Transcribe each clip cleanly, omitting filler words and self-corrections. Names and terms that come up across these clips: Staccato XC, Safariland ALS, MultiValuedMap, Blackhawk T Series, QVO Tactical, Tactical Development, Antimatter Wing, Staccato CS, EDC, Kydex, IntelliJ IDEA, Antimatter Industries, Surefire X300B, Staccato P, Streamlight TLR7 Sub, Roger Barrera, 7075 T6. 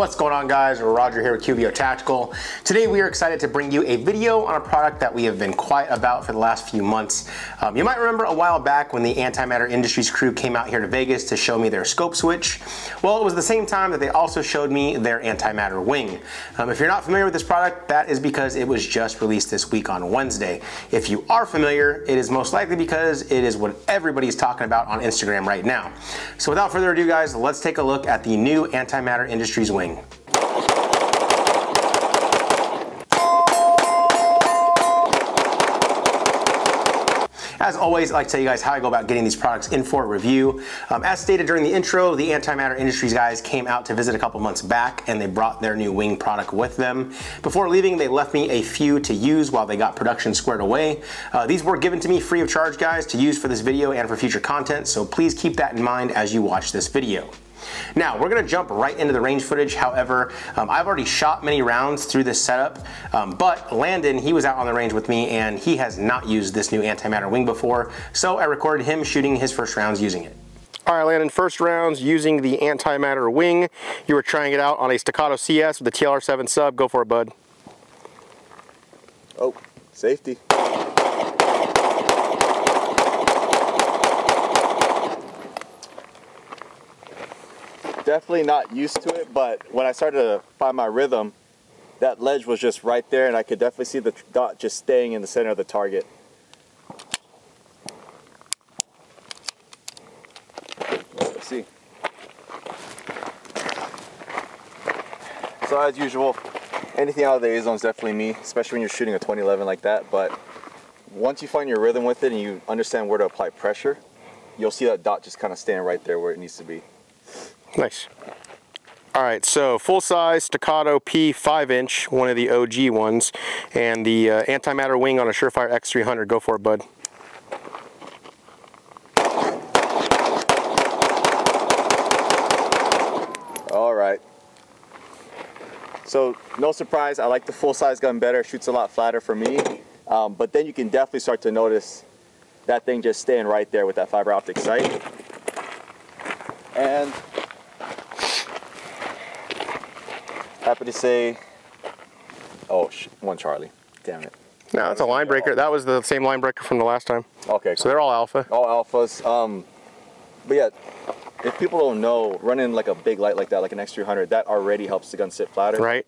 What's going on, guys? Roger here with QVO Tactical. Today we are excited to bring you a video on a product that we have been quiet about for the last few months. You might remember a while back when the Antimatter Industries crew came out here to Vegas to show me their scope switch. Well, it was the same time that they also showed me their Antimatter Wing. If you're not familiar with this product, that is because it was just released this week on Wednesday. If you are familiar, it is most likely because it is what everybody's talking about on Instagram right now. So without further ado, guys, let's take a look at the new Antimatter Industries Wing. As always, I'd like to tell you guys how I go about getting these products in for a review. As stated during the intro, the Antimatter Industries guys came out to visit a couple months back and they brought their new wing product with them. Before leaving, they left me a few to use while they got production squared away. These were given to me free of charge, guys, to use for this video and for future content, so please keep that in mind as you watch this video. Now, we're gonna jump right into the range footage. However, I've already shot many rounds through this setup, but Landon, he was out on the range with me and he has not used this new Antimatter Wing before, so I recorded him shooting his first rounds using it. All right, Landon, first rounds using the Antimatter Wing. You were trying it out on a Staccato CS with the TLR7 Sub. Go for it, bud. Oh, safety. Definitely not used to it, but when I started to find my rhythm, that ledge was just right there, and I could definitely see the dot just staying in the center of the target. Let's see. So as usual, anything out of the A zone is definitely me, especially when you're shooting a 2011 like that, but once you find your rhythm with it and you understand where to apply pressure, you'll see that dot just kind of staying right there where it needs to be. Nice. All right, so full-size Staccato P 5-inch, one of the OG ones, and the Antimatter Wing on a Surefire X300. Go for it, bud. All right. So no surprise, I like the full-size gun better. It shoots a lot flatter for me, but then you can definitely start to notice that thing just staying right there with that fiber optic sight. And happy to say, oh, one Charlie, damn it. No, that's a line breaker. That was the same line breaker from the last time. Okay. So they're all alpha. All alphas. But yeah, if people don't know, running like a big light like that, like an X300, that already helps the gun sit flatter. Right.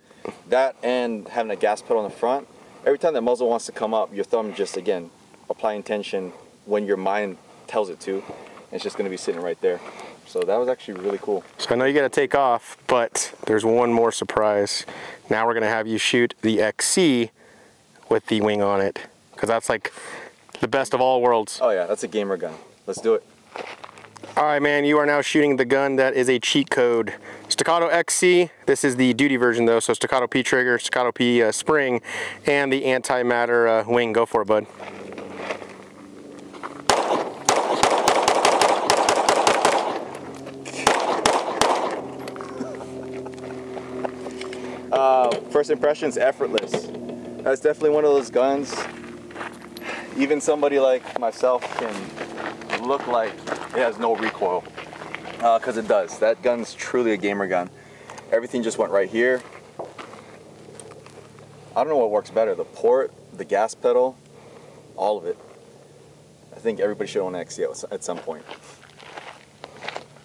That and having a gas pedal in the front, every time that muzzle wants to come up, your thumb just, again, applying tension when your mind tells it to, it's just going to be sitting right there. So that was actually really cool. So I know you got to take off, but there's one more surprise. Now we're going to have you shoot the XC with the wing on it, because that's like the best of all worlds. Oh yeah, that's a gamer gun. Let's do it. All right, man, you are now shooting the gun that is a cheat code. Staccato XC, this is the duty version though, so Staccato P trigger, Staccato P spring, and the Antimatter Wing. Go for it, bud. First impressions, effortless. That's definitely one of those guns. Even somebody like myself can look like it has no recoil, because it does. That gun's truly a gamer gun. Everything just went right here. I don't know what works better, the port, the gas pedal, all of it. I think everybody should own an XC at some point.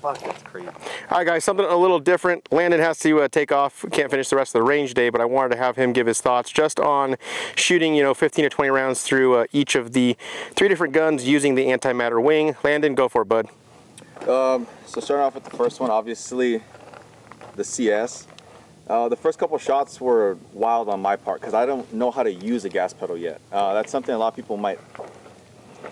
Fuck, that's crazy. All right, guys, something a little different. Landon has to take off. Can't finish the rest of the range day, but I wanted to have him give his thoughts just on shooting, you know, 15 to 20 rounds through each of the three different guns using the Antimatter Wing. Landon, go for it, bud. So starting off with the first one, obviously the CS. The first couple shots were wild on my part because I don't know how to use a gas pedal yet. That's something a lot of people might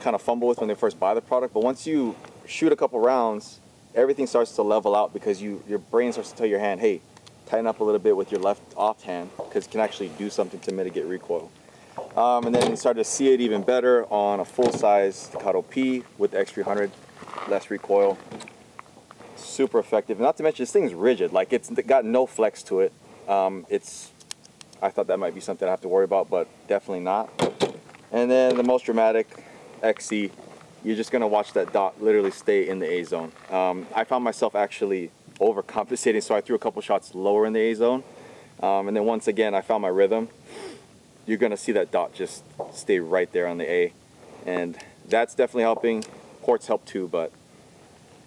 kind of fumble with when they first buy the product, but once you shoot a couple rounds, everything starts to level out because your brain starts to tell your hand, hey, tighten up a little bit with your left off hand because it can actually do something to mitigate recoil. And then you start to see it even better on a full-size Staccato P with the X300, less recoil, super effective. Not to mention this thing's rigid, like it's got no flex to it. I thought that might be something I have to worry about, but definitely not. And then the most dramatic, XC. You're just gonna watch that dot literally stay in the A zone. I found myself actually overcompensating, so I threw a couple shots lower in the A zone. And then once again, I found my rhythm. You're gonna see that dot just stay right there on the A. And that's definitely helping. Ports help too, but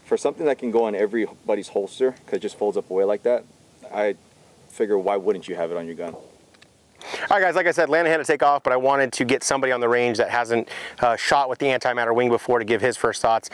for something that can go on everybody's holster, because it just folds up away like that, I figure why wouldn't you have it on your gun? All right, guys, like I said, Landon had to take off, but I wanted to get somebody on the range that hasn't shot with the Antimatter Wing before to give his first thoughts.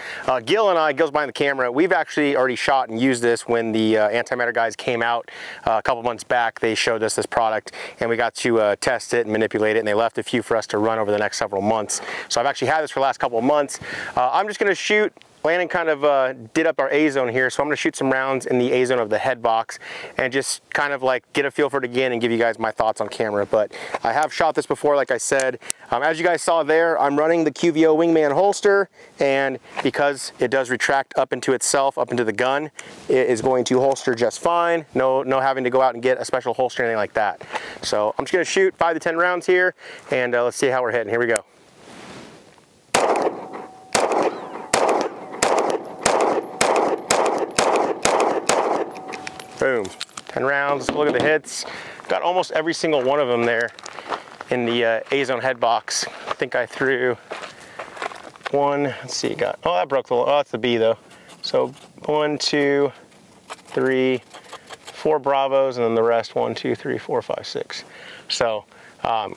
Gil and I, Gil's behind the camera, we've actually already shot and used this when the Antimatter guys came out a couple months back. They showed us this product, and we got to test it and manipulate it, and they left a few for us to run over the next several months. So I've actually had this for the last couple of months. I'm just going to shoot. Landon kind of did up our A zone here, so I'm gonna shoot some rounds in the A zone of the head box and just kind of like get a feel for it again and give you guys my thoughts on camera. But I have shot this before, like I said. As you guys saw there, I'm running the QVO Wingman holster, and because it does retract up into itself, up into the gun, it is going to holster just fine. No having to go out and get a special holster or anything like that. So I'm just gonna shoot 5 to 10 rounds here, and let's see how we're hitting. Here we go. Boom, 10 rounds, look at the hits. Got almost every single one of them there in the A-zone head box. I think I threw one, let's see, got, oh, that broke the, oh, that's the B though. So 1, 2, 3, 4 Bravos, and then the rest 1, 2, 3, 4, 5, 6. So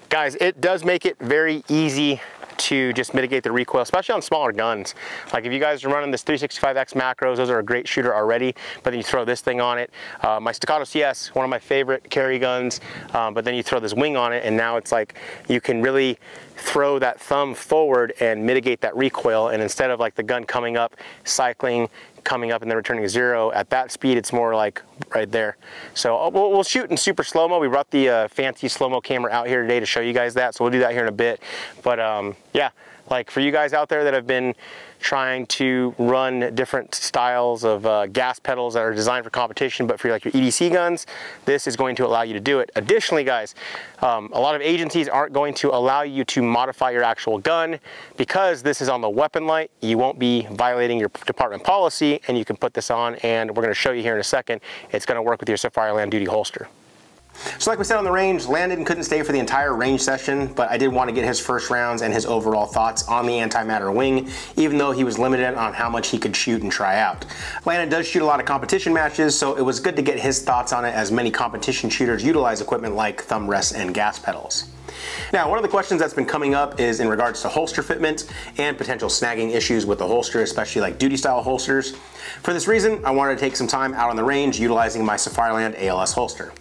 guys, it does make it very easy to just mitigate the recoil, especially on smaller guns. Like if you guys are running this 365X macros, those are a great shooter already, but then you throw this thing on it. My Staccato CS, one of my favorite carry guns, but then you throw this wing on it, and now it's like you can really throw that thumb forward and mitigate that recoil, and instead of like the gun coming up, cycling, coming up and then returning to zero, at that speed it's more like right there. So we'll shoot in super slow-mo. We brought the fancy slow-mo camera out here today to show you guys that, so we'll do that here in a bit. But yeah, like for you guys out there that have been trying to run different styles of gas pedals that are designed for competition, but for like your EDC guns, this is going to allow you to do it. Additionally, guys, a lot of agencies aren't going to allow you to modify your actual gun because this is on the weapon light. You won't be violating your department policy, and you can put this on, and we're gonna show you here in a second. It's gonna work with your Safariland duty holster. So like we said on the range, Landon couldn't stay for the entire range session, but I did want to get his first rounds and his overall thoughts on the Antimatter Wing, even though he was limited on how much he could shoot and try out. Landon does shoot a lot of competition matches, so it was good to get his thoughts on it, as many competition shooters utilize equipment like thumb rests and gas pedals. Now, one of the questions that's been coming up is in regards to holster fitment and potential snagging issues with the holster, especially like duty style holsters. For this reason, I wanted to take some time out on the range utilizing my Safariland ALS holster.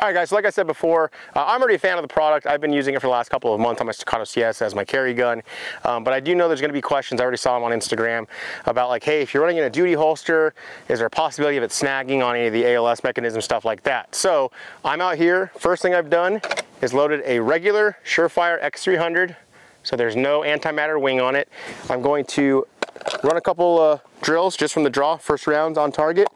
All right, guys, so like I said before, I'm already a fan of the product. I've been using it for the last couple of months on my Staccato CS as my carry gun, but I do know there's gonna be questions. I already saw them on Instagram about like, hey, if you're running in a duty holster, is there a possibility of it snagging on any of the ALS mechanism, stuff like that? So I'm out here, first thing I've done is loaded a regular Surefire X300, so there's no Antimatter Wing on it. I'm going to run a couple drills just from the draw, first rounds on target,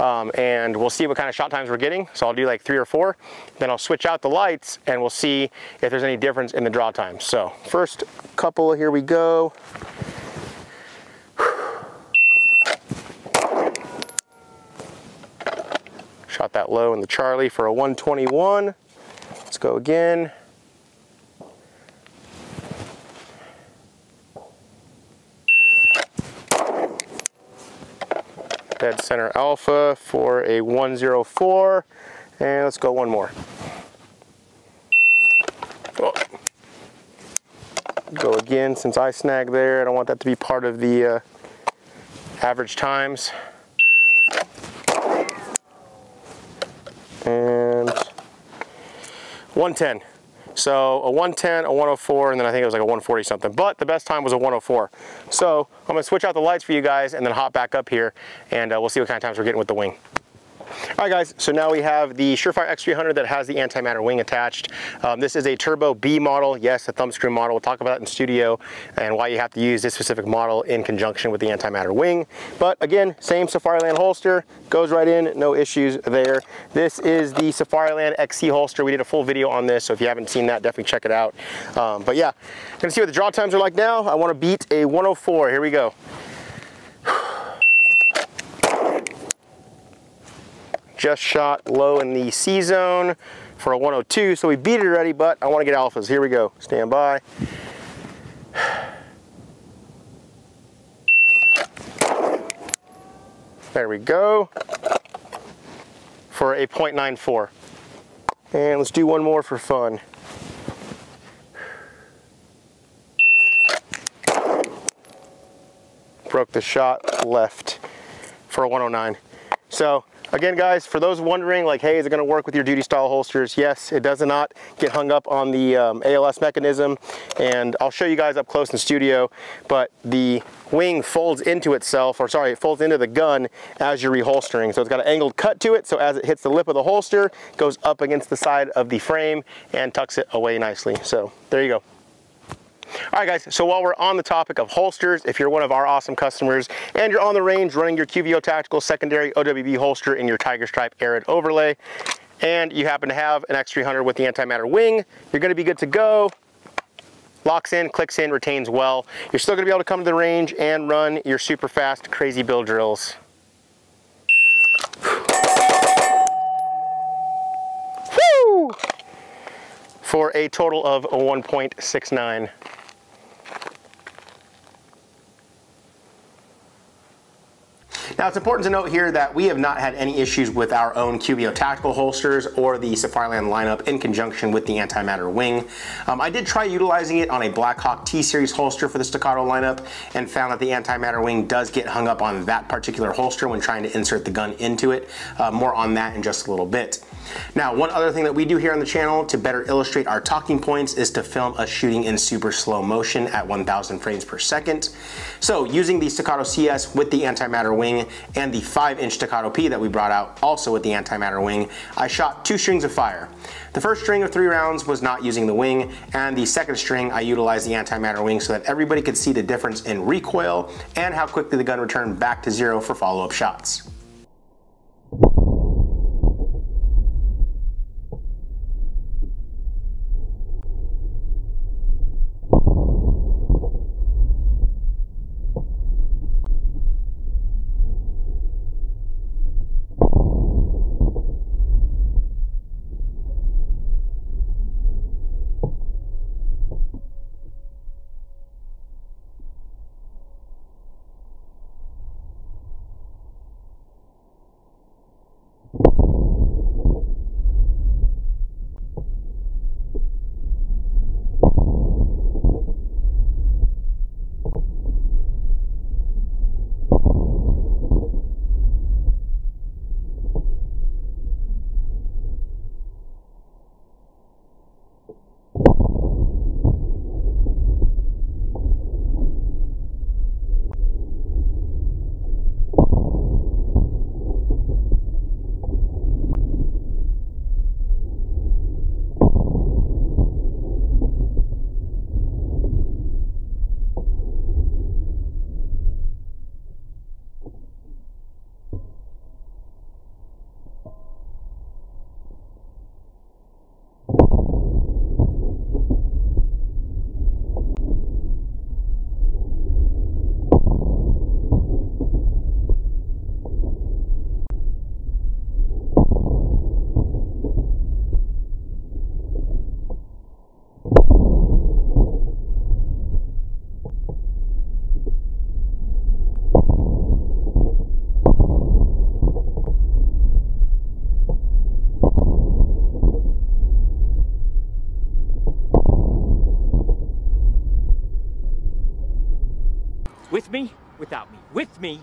and we'll see what kind of shot times we're getting. So I'll do like 3 or 4, then I'll switch out the lights and we'll see if there's any difference in the draw time. So first couple, here we go. Shot that low in the Charlie for a 121. Let's go again. Dead center alpha for a 104, and let's go one more. Oh. Go again, since I snagged there, I don't want that to be part of the average times. And 110. So a 110, a 104, and then I think it was like a 140 something, but the best time was a 104. So I'm gonna switch out the lights for you guys and then hop back up here, and we'll see what kind of times we're getting with the wing. All right, guys, so now we have the Surefire X300 that has the Antimatter Wing attached. This is a Turbo B model, yes, a thumb screw model. We'll talk about that in studio and why you have to use this specific model in conjunction with the Antimatter Wing. But again, same Safariland holster, goes right in, no issues there. This is the Safariland XC holster. We did a full video on this, so if you haven't seen that, definitely check it out. But yeah, gonna see what the draw times are like now. I wanna beat a 104, here we go. just shot low in the C zone for a 102. So we beat it already, but I want to get alphas. Here we go. Stand by. There we go. For a 0.94. And let's do one more for fun. Broke the shot left for a 109. So again, guys, for those wondering, like, hey, is it going to work with your duty style holsters? Yes, it does not get hung up on the ALS mechanism. And I'll show you guys up close in the studio, but the wing folds into itself, or sorry, it folds into the gun as you're reholstering. So it's got an angled cut to it. So as it hits the lip of the holster, it goes up against the side of the frame and tucks it away nicely. So there you go. All right, guys, so while we're on the topic of holsters, if you're one of our awesome customers and you're on the range running your QVO Tactical secondary OWB holster in your Tiger Stripe Arid overlay, and you happen to have an X300 with the antimatter wing, you're going to be good to go. Locks in, clicks in, retains well. You're still going to be able to come to the range and run your super fast, crazy build drills. Woo! For a total of 1.69. Now, it's important to note here that we have not had any issues with our own QVO Tactical holsters or the Safariland lineup in conjunction with the antimatter wing. I did try utilizing it on a Blackhawk T Series holster for the Staccato lineup and found that the antimatter wing does get hung up on that particular holster when trying to insert the gun into it. More on that in just a little bit. Now, one other thing that we do here on the channel to better illustrate our talking points is to film us shooting in super slow motion at 1,000 frames per second. So using the Staccato CS with the antimatter wing and the 5-inch Staccato P that we brought out also with the antimatter wing, I shot two strings of fire. The first string of 3 rounds was not using the wing, and the second string I utilized the antimatter wing so that everybody could see the difference in recoil and how quickly the gun returned back to zero for follow-up shots. With me, without me, with me,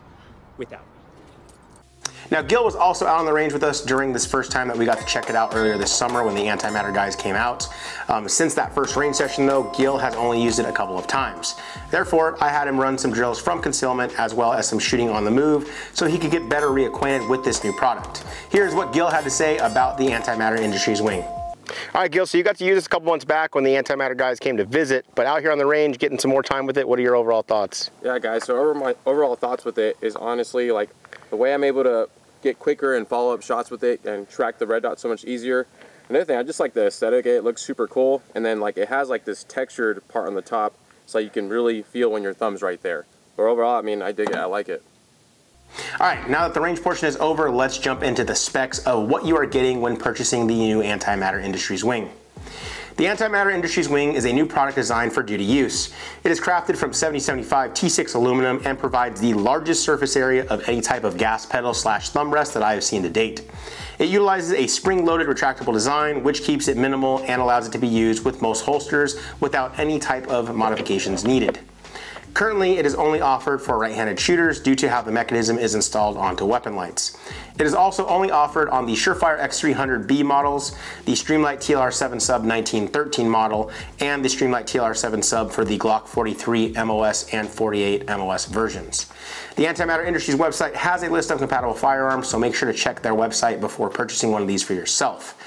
without me. Now, Gil was also out on the range with us during this first time that we got to check it out earlier this summer when the antimatter guys came out. Since that first range session though, Gil has only used it a couple of times. Therefore, I had him run some drills from concealment as well as some shooting on the move so he could get better reacquainted with this new product. Here's what Gil had to say about the Antimatter Industries wing. All right, Gil, so you got to use this a couple months back when the antimatter guys came to visit, but out here on the range, getting some more time with it, what are your overall thoughts? Yeah, guys, so my overall thoughts with it is honestly, like, the way I'm able to get quicker and follow up shots with it and track the red dot so much easier. Another thing, I just like the aesthetic. It looks super cool, and then, like, it has, like, this textured part on the top, so you can really feel when your thumb's right there. But overall, I mean, I dig it. I like it. All right, now that the range portion is over, let's jump into the specs of what you are getting when purchasing the new Antimatter Industries wing. The Antimatter Industries wing is a new product designed for duty use. It is crafted from 7075 T6 aluminum and provides the largest surface area of any type of gas pedal / thumb rest that I have seen to date. It utilizes a spring-loaded retractable design, which keeps it minimal and allows it to be used with most holsters without any type of modifications needed. Currently, it is only offered for right-handed shooters due to how the mechanism is installed onto weapon lights. It is also only offered on the Surefire X300B models, the Streamlight TLR7 Sub 1913 model, and the Streamlight TLR7 Sub for the Glock 43 MOS and 48 MOS versions. The Antimatter Industries website has a list of compatible firearms, so make sure to check their website before purchasing one of these for yourself.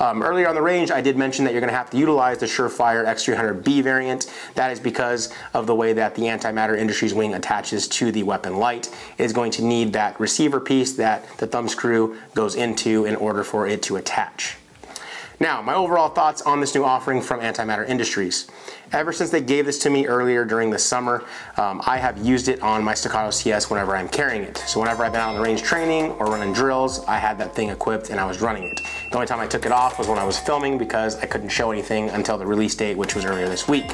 Earlier on the range, I did mention that you're going to have to utilize the Surefire X300B variant. That is because of the way that the Antimatter Industries wing attaches to the weapon light. It is going to need that receiver piece that the thumb screw goes into in order for it to attach. Now, my overall thoughts on this new offering from Antimatter Industries. Ever since they gave this to me earlier during the summer, I have used it on my Staccato CS whenever I'm carrying it. So whenever I've been out on the range training or running drills, I had that thing equipped and I was running it. The only time I took it off was when I was filming because I couldn't show anything until the release date, which was earlier this week.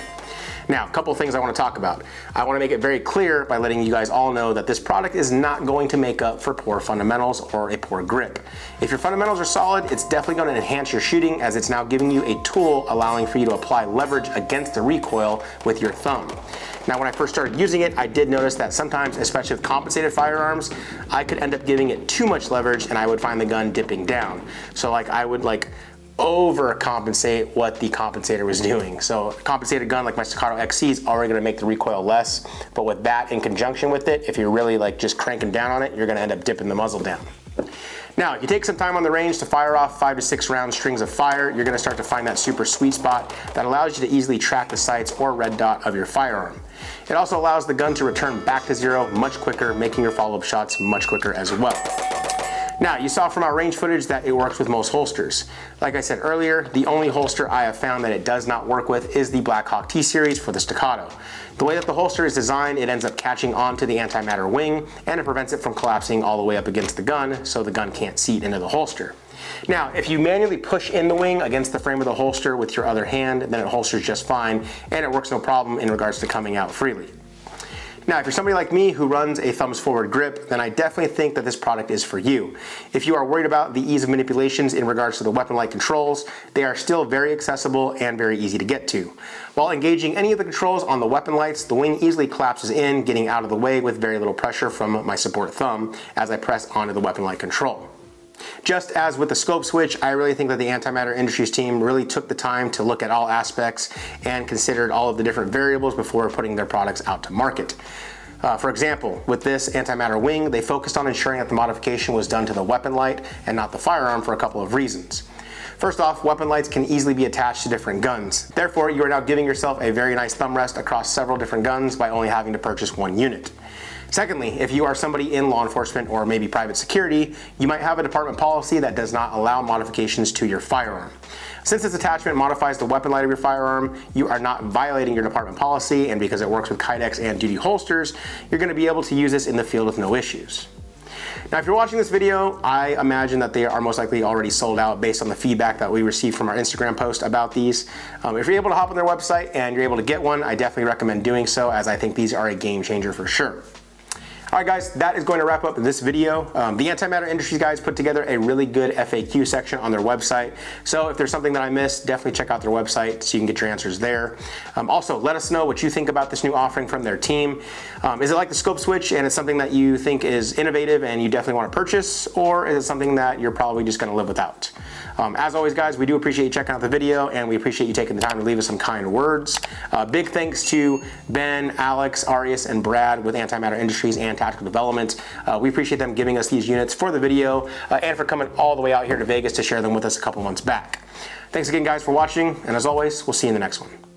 Now, a couple things I want to talk about. I want to make it very clear by letting you guys all know that this product is not going to make up for poor fundamentals or a poor grip. If your fundamentals are solid, it's definitely going to enhance your shooting as it's now giving you a tool allowing for you to apply leverage against the recoil with your thumb. Now, when I first started using it, I did notice that sometimes, especially with compensated firearms, I could end up giving it too much leverage and I would find the gun dipping down. So I would overcompensate what the compensator was doing. So a compensated gun like my Staccato XC is already going to make the recoil less, but with that in conjunction with it, if you're really just cranking down on it, you're going to end up dipping the muzzle down. Now, if you take some time on the range to fire off 5 to 6 round strings of fire, you're going to start to find that super sweet spot that allows you to easily track the sights or red dot of your firearm. It also allows the gun to return back to zero much quicker, making your follow-up shots much quicker as well. Now, you saw from our range footage that it works with most holsters. Like I said earlier, the only holster I have found that it does not work with is the Blackhawk T Series for the Staccato. The way that the holster is designed, it ends up catching onto the Antimatter wing and it prevents it from collapsing all the way up against the gun, so the gun can't seat into the holster. Now, if you manually push in the wing against the frame of the holster with your other hand, then it holsters just fine and it works no problem in regards to coming out freely. Now, if you're somebody like me who runs a thumbs forward grip, then I definitely think that this product is for you. If you are worried about the ease of manipulations in regards to the weapon light controls, they are still very accessible and very easy to get to. While engaging any of the controls on the weapon lights, the wing easily collapses in, getting out of the way with very little pressure from my support thumb as I press onto the weapon light control. Just as with the scope switch, I really think that the Antimatter Industries team really took the time to look at all aspects and considered all of the different variables before putting their products out to market. For example, with this Antimatter wing, they focused on ensuring that the modification was done to the weapon light and not the firearm for a couple of reasons. First off, weapon lights can easily be attached to different guns. Therefore, you are now giving yourself a very nice thumb rest across several different guns by only having to purchase one unit. Secondly, if you are somebody in law enforcement or maybe private security, you might have a department policy that does not allow modifications to your firearm. Since this attachment modifies the weapon light of your firearm, you are not violating your department policy, and because it works with kydex and duty holsters, you're going to be able to use this in the field with no issues. Now, if you're watching this video, I imagine that they are most likely already sold out based on the feedback that we received from our Instagram post about these. If you're able to hop on their website and you're able to get one, I definitely recommend doing so, as I think these are a game changer for sure. All right, guys, that is going to wrap up this video. The Antimatter Industries guys put together a really good FAQ section on their website. So if there's something that I missed, definitely check out their website so you can get your answers there. Also, let us know what you think about this new offering from their team. Is it like the scope switch and it's something that you think is innovative and you definitely want to purchase, or is it something that you're probably just going to live without? As always, guys, we do appreciate you checking out the video and we appreciate you taking the time to leave us some kind words. Big thanks to Ben, Alex, Arius, and Brad with Antimatter Industries and Tactical Development. We appreciate them giving us these units for the video and for coming all the way out here to Vegas to share them with us a couple months back. Thanks again, guys, for watching, and as always, we'll see you in the next one.